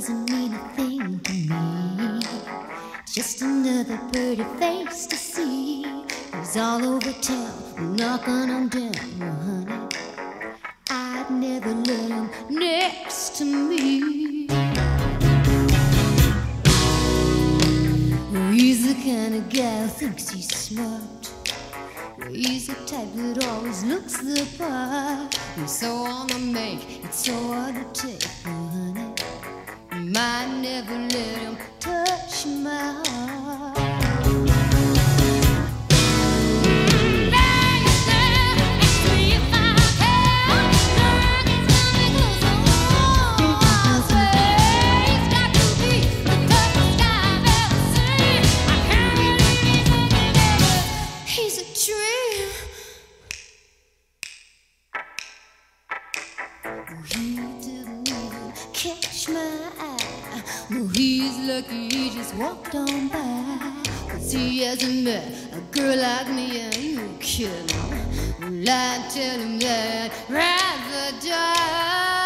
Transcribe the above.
doesn't mean a thing to me. Just another pretty face to see. He's all over town, knocking on down, honey. I'd never let him next to me. He's the kind of guy who thinks he's smart. He's the type that always looks the part. He's so on the make, it's so hard to take, honey. Might never let him touch my heart. He didn't even catch my eye. No, he's lucky he just walked on by. 'Cause he hasn't met a girl like me, and you kidding? Well, I tell him that I'd rather die.